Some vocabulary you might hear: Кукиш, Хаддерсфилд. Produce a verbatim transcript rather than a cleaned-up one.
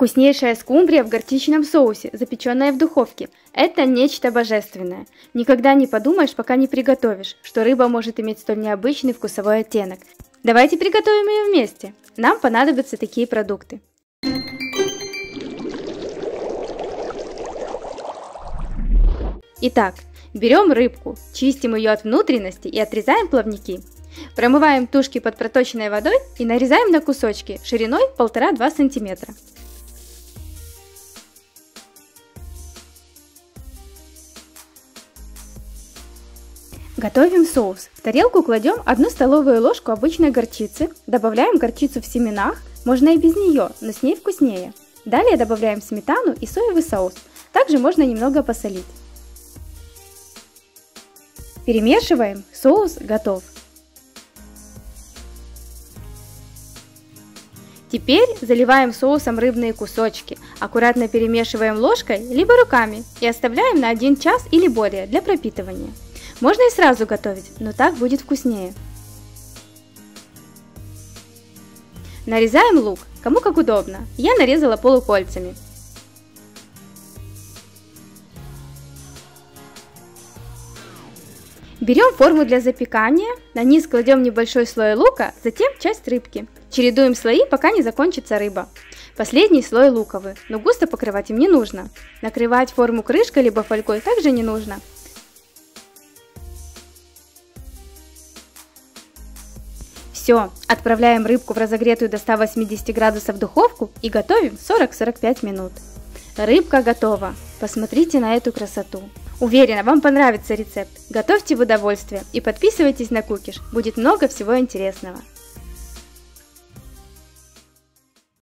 Вкуснейшая скумбрия в горчичном соусе, запеченная в духовке. Это нечто божественное. Никогда не подумаешь, пока не приготовишь, что рыба может иметь столь необычный вкусовой оттенок. Давайте приготовим ее вместе. Нам понадобятся такие продукты. Итак, берем рыбку, чистим ее от внутренности и отрезаем плавники. Промываем тушки под проточенной водой и нарезаем на кусочки шириной полтора-два сантиметра. Готовим соус. В тарелку кладем одну столовую ложку обычной горчицы, добавляем горчицу в семенах, можно и без нее, но с ней вкуснее. Далее добавляем сметану и соевый соус, также можно немного посолить. Перемешиваем, соус готов. Теперь заливаем соусом рыбные кусочки, аккуратно перемешиваем ложкой, либо руками и оставляем на один час или более для пропитывания. Можно и сразу готовить, но так будет вкуснее. Нарезаем лук, кому как удобно, я нарезала полукольцами. Берем форму для запекания, на низ кладем небольшой слой лука, затем часть рыбки. Чередуем слои, пока не закончится рыба. Последний слой луковый, но густо покрывать им не нужно. Накрывать форму крышкой либо фольгой также не нужно. Все, отправляем рыбку в разогретую до ста восьмидесяти градусов духовку и готовим сорок-сорок пять минут. Рыбка готова, посмотрите на эту красоту. Уверена, вам понравится рецепт. Готовьте в удовольствие и подписывайтесь на Кукиш, будет много всего интересного.